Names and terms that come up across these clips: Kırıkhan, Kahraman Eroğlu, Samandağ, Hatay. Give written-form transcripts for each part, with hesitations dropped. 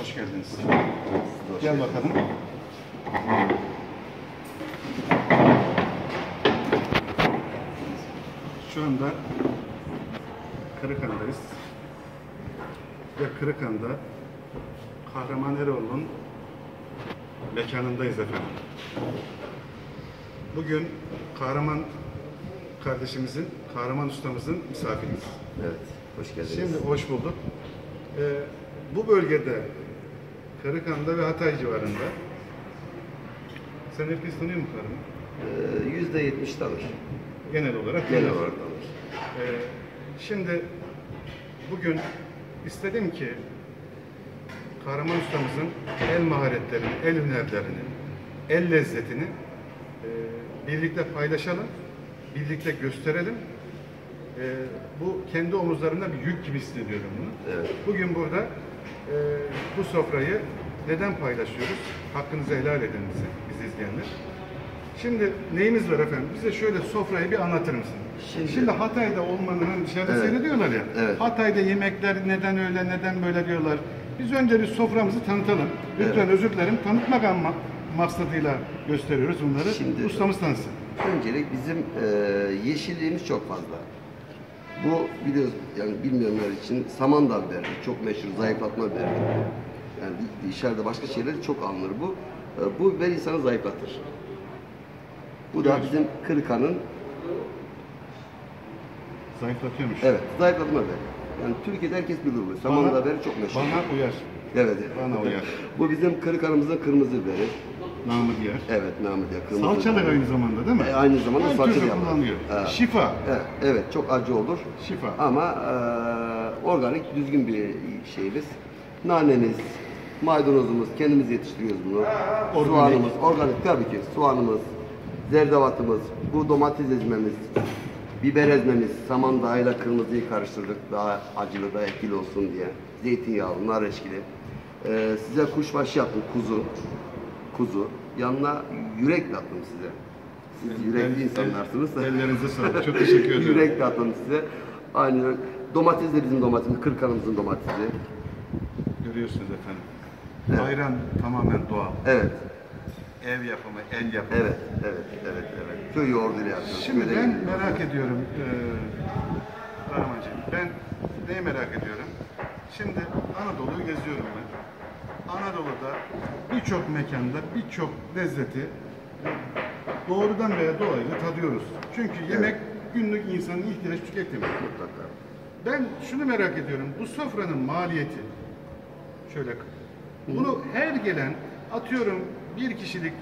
Hoş geldiniz. Hoş gel bakalım. Şu anda Kırıkhan'dayız. Ve Kırıkhan'da Kahraman Eroğlu'nun mekanındayız efendim. Bugün Kahraman kardeşimizin, Kahraman ustamızın misafiriyiz. Evet, hoş geldiniz. Şimdi hoş bulduk. Bu bölgede, Kırıkhan'da ve Hatay civarında, sen hep biz tanıyor mu Kahraman? %70 alır. Genel olarak? Genel olarak alır. Şimdi bugün istedim ki Kahraman ustamızın el maharetlerini, el hünerlerini, el lezzetini birlikte paylaşalım, birlikte gösterelim. Bu kendi omuzlarımda bir yük gibi hissediyorum bunu. Evet. Bugün burada bu sofrayı neden paylaşıyoruz? Hakkınızı helal edin bizi izleyenler. Şimdi neyimiz var efendim? Bize şöyle sofrayı bir anlatır mısın? Şimdi Hatay'da olmanın dışarıda evet, seyrediyorlar ya. Evet. Hatay'da yemekler neden öyle, neden böyle diyorlar. Biz önce bir soframızı tanıtalım. Lütfen evet, özür dilerim. Tanıtmak ama maksadıyla gösteriyoruz bunları. Şimdi, ustamız tanısın. Öncelik bizim yeşilliğimiz çok fazla. Bu biliyoruz yani bilmeyenler için samandan biberi çok meşhur, zayıflatma biberi. Yani dışarıda başka şeyler çok alınır bu. Bu biber insanı zayıflatır. Bu da bizim Kırıkhan'ın zayıflatıyormuş. Evet, zayıflatma biberi. Yani Türkiye'de herkes bilir bu. Saman haberi çok meşhur. Bana uyar. Evet. Bana uyar. Bu bizim Kırıkhan'ımızda kırmızı biberi. Namı diğer. Evet, namı diğer. Salçalar biberi aynı zamanda değil mi? Aynı zamanda salça da kullanılıyor. Şifa. Evet, evet, çok acı olur. Şifa. Ama organik, düzgün bir şeyimiz. Nanemiz, maydanozumuz, kendimiz yetiştiriyoruz bunu. Organik. Soğanımız, organik tabii ki. Soğanımız, zerdevatımız, bu domates ezmemiz. Biber ezmemiz, samandağıyla kırmızıyı karıştırdık, daha acılı, daha etkili olsun diye. Zeytinyağlı, nar eşkili. Size kuşbaşı yaptım, kuzu. Kuzu. Yanına yürek attım size. Siz yürekli insanlarsınız. Ellerinize sağlık, çok teşekkür ederim. Yürek attım size. Aynı domates de bizim domatesimiz, Kırıkhan'ımızın domatesi. Görüyorsunuz efendim. Evet. Ayran tamamen doğal. Evet. Ev yapımı, el yapımı. Evet, evet, evet, evet. Köy yoğurduyla yapıyoruz. Şimdi öyle ben merak ediyorum Kahraman'cığım. Ben neyi merak ediyorum? Şimdi Anadolu'yu geziyorum ben. Anadolu'da birçok mekanda birçok lezzeti doğrudan veya dolaylı tadıyoruz. Çünkü yemek evet, günlük insanın ihtiyaç tüketimi mutlaka. Ben şunu merak ediyorum. Bu sofranın maliyeti şöyle. Bunu her gelen atıyorum bir kişilik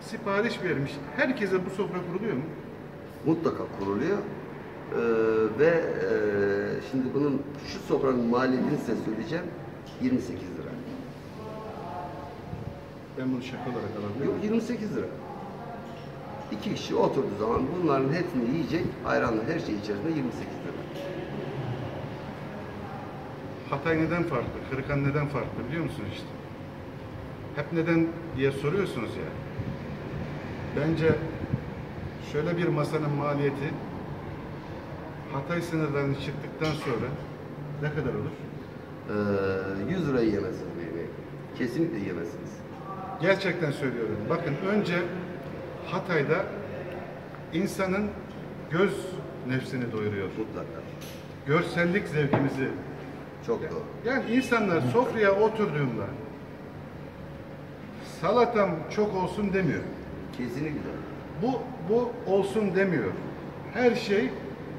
sipariş vermiş. Herkese bu sofra kuruluyor mu? Mutlaka kuruluyor. Şimdi bunun şu sofranın maliyetini size söyleyeceğim. 28 lira. Ben bunu şaka olarak alabilirim. Yok, 28 lira. İki kişi oturduğu zaman bunların hepsini yiyecek, ayranla her şey içerisinde 28 lira. Hatay neden farklı? Kırıkhan neden farklı biliyor musunuz işte? Hep neden diye soruyorsunuz ya. Bence şöyle bir masanın maliyeti Hatay sınırlarını çıktıktan sonra ne kadar olur? 100 lirayı yemezsiniz bu yemeği. Kesinlikle yemezsiniz. Gerçekten söylüyorum. Bakın önce Hatay'da insanın göz nefsini doyuruyor. Mutlaka. Görsellik zevkimizi. Çok doğru. Yani insanlar sofraya oturduğunda salatam çok olsun demiyor. Kesinlikle. Bu olsun demiyor. Her şey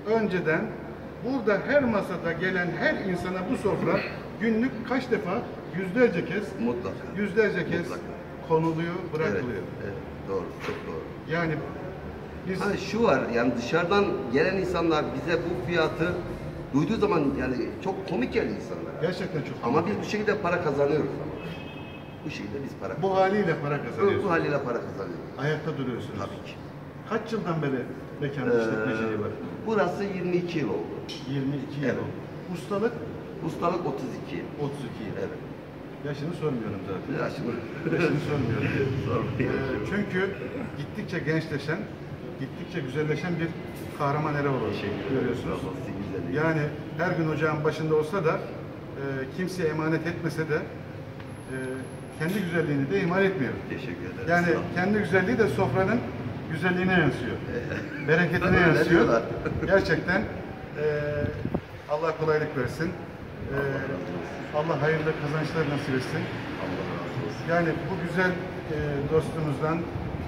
önceden burada her masada gelen her insana bu sofra günlük kaç defa yüzlerce kez mutlaka, yüzlerce kez mutlaka konuluyor, bırakılıyor. Evet, evet, doğru, çok doğru. Yani biz... hani şu var yani dışarıdan gelen insanlar bize bu fiyatı duyduğu zaman yani çok komik geldi insanlara. Gerçekten çok. Ama biz bu şekilde para kazanıyoruz. Bu şekilde biz para kazanıyoruz. Bu haliyle para kazanıyoruz. Bu haliyle para kazanıyoruz. Ayakta duruyorsunuz. Tabii ki. Kaç yıldan beri mekanın işletmeciliği var? Burası 22 yıl oldu. 22 yıl evet, oldu. Ustalık? Ustalık 32 yıl. 32 yıl. Evet. Yaşını sormuyorum zaten. Yaşını sormuyorum. Çünkü gittikçe gençleşen, gittikçe güzelleşen bir Kahraman Eroğlu şey görüyorsunuz. Yani her gün ocağın başında olsa da kimseye emanet etmese de kendi güzelliğini de ihmal etmiyorum. Teşekkür ederim. Yani kendi güzelliği de sofranın güzelliğine yansıyor. Bereketine yansıyor. Gerçekten Allah kolaylık versin. Allah hayırlı kazançlar nasip etsin. Yani bu güzel dostumuzdan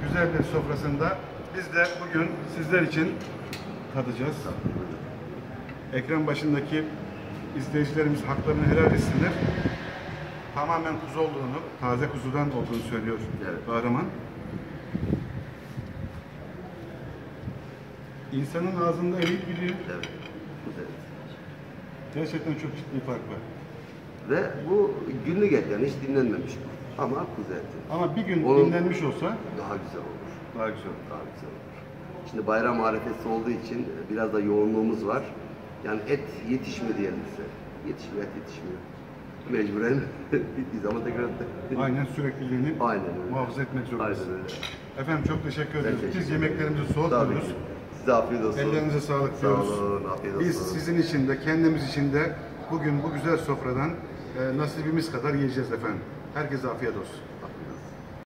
güzel bir sofrasında biz de bugün sizler için tadacağız. Ekran başındaki izleyicilerimiz haklarını helal etsinler. Tamamen kuzu olduğunu, taze kuzudan olduğunu söylüyor Kahraman. İnsanın ağzında eriyip gidiyor. Evet. Gerçekten çok ciddi fark var. Ve bu günlük et, yani hiç dinlenmemiş bu. Ama kuzu eti. Ama bir gün dinlenmiş olsa daha güzel olur. Daha güzel olur. Daha güzel olur. Şimdi bayram arifesi olduğu için biraz da yoğunluğumuz var. Yani et yetişmiyor diyelim size. Yetişmiyor, et yetişmiyor. Mecburen bittiği zaman tekrar aynen sürekliliğini muhafaza etmek zorundayız. Efendim çok teşekkür ederiz. Biz yemeklerimizi soğutmuyoruz. Size afiyet olsun. Ellerinize sağlık diyoruz. Sağ olun, afiyet olsun. Biz sizin için de kendimiz için de bugün bu güzel sofradan nasibimiz kadar yiyeceğiz efendim. Herkese afiyet olsun.